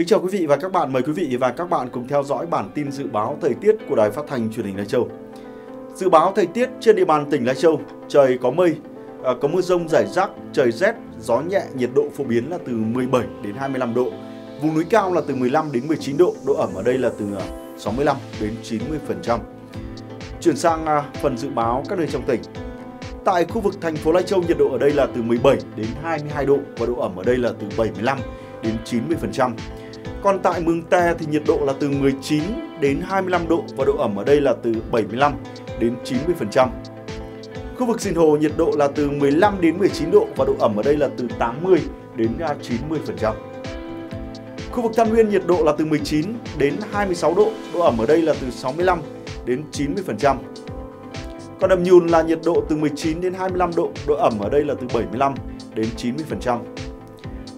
Kính chào quý vị và các bạn, mời quý vị và các bạn cùng theo dõi bản tin dự báo thời tiết của Đài Phát Thanh truyền hình Lai Châu. Dự báo thời tiết trên địa bàn tỉnh Lai Châu, trời có mây, có mưa rông rải rác, trời rét, gió nhẹ, nhiệt độ phổ biến là từ 17 đến 25 độ. Vùng núi cao là từ 15 đến 19 độ, độ ẩm ở đây là từ 65 đến 90%. Chuyển sang phần dự báo các nơi trong tỉnh. Tại khu vực thành phố Lai Châu, nhiệt độ ở đây là từ 17 đến 22 độ và độ ẩm ở đây là từ 75 đến 90%. Còn tại Mường Tè thì nhiệt độ là từ 19 đến 25 độ và độ ẩm ở đây là từ 75 đến 90%. Khu vực Sìn Hồ nhiệt độ là từ 15 đến 19 độ và độ ẩm ở đây là từ 80 đến 90%. Khu vực Tân Nguyên nhiệt độ là từ 19 đến 26 độ, độ ẩm ở đây là từ 65 đến 90%. Còn Nậm Nhùn là nhiệt độ từ 19 đến 25 độ, độ ẩm ở đây là từ 75 đến 90%.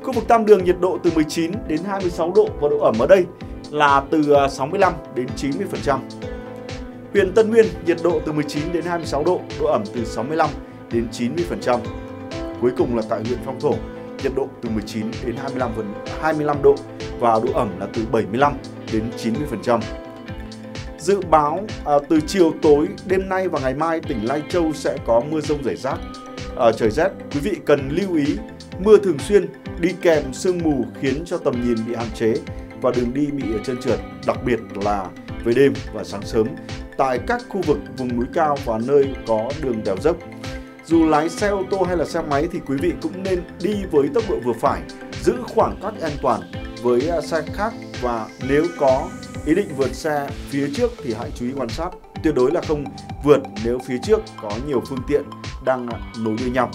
Khu vực Tam Đường nhiệt độ từ 19 đến 26 độ và độ ẩm ở đây là từ 65 đến 90%. Huyện Tân Nguyên nhiệt độ từ 19 đến 26 độ, độ ẩm từ 65 đến 90%. Cuối cùng là tại huyện Phong Thổ, nhiệt độ từ 19 đến 25 độ và độ ẩm là từ 75 đến 90%. Dự báo từ chiều tối đêm nay và ngày mai tỉnh Lai Châu sẽ có mưa rông rải rác, trời rét. Quý vị cần lưu ý mưa thường xuyên đi kèm sương mù khiến cho tầm nhìn bị hạn chế và đường đi bị trơn trượt, đặc biệt là về đêm và sáng sớm tại các khu vực vùng núi cao và nơi có đường đèo dốc. Dù lái xe ô tô hay là xe máy thì quý vị cũng nên đi với tốc độ vừa phải, giữ khoảng cách an toàn với xe khác, và nếu có ý định vượt xe phía trước thì hãy chú ý quan sát, tuyệt đối là không vượt nếu phía trước có nhiều phương tiện đang nối đuôi nhau.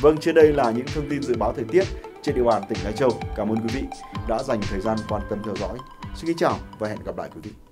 Vâng, trên đây là những thông tin dự báo thời tiết trên địa bàn tỉnh Lai Châu. Cảm ơn quý vị đã dành thời gian quan tâm theo dõi. Xin kính chào và hẹn gặp lại quý vị.